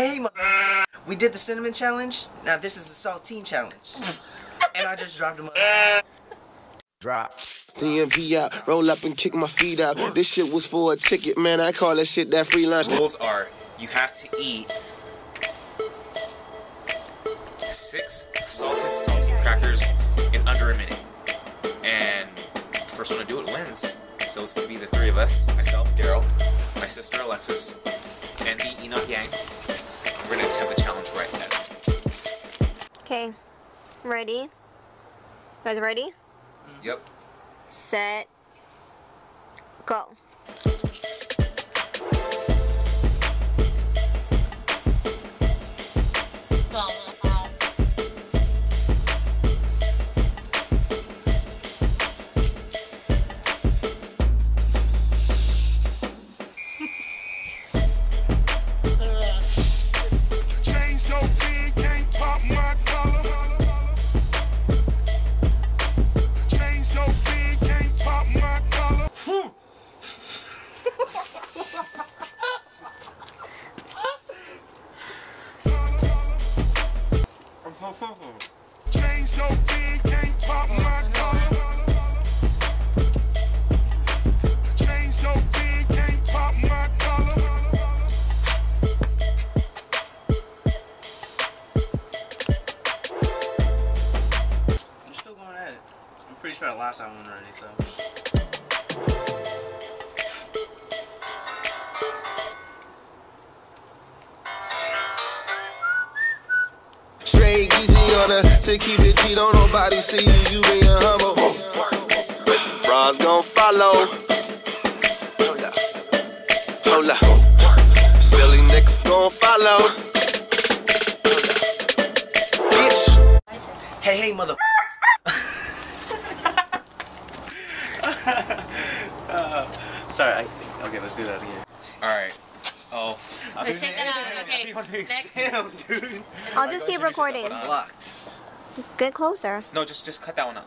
hey, we did the cinnamon challenge. Now this is the saltine challenge. And I just dropped him. Drop. DMV out, roll up and kick my feet up. This shit was for a ticket, man. I call that shit that free lunch. Rules are you have to eat 6 salted saltine crackers in under a minute. And first one to do it wins. So it's gonna be the 3 of us, myself, Daryl, my sister Alexis, and the Enoch Yang. We're gonna attempt the challenge right now. Okay. Ready? You guys ready? Yep. Set. Go. Change so big, can't pop my collar. Change so big, can't pop my collar. I'm still going at it. I'm pretty sure I lost that one already, so. To keep it G, don't nobody see you, you being humble. Bras gon' follow. Hold up, silly niggas gon' follow. Bitch. Hey, hey, mother. Sorry, I think. Okay, let's do that again. All right. Oh. Let's take that out. Okay. Next. Damn, dude. I'll just keep recording. Locked. Get closer. No, just cut that one out.